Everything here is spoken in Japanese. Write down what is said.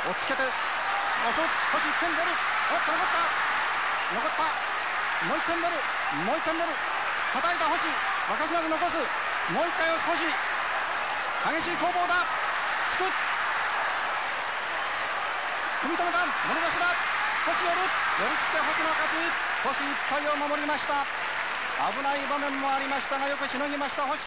押っつけて、少し1点出る。おっと、残った、もう1点出る、もう1点出る。叩いた星、若島で残す。もう1回押す星、激しい攻防だ。つく、組み止めた、森出しだ。少し寄る、寄り切って星の勝ち。星いっぱいを守りました。危ない場面もありましたが、よくしのぎました星。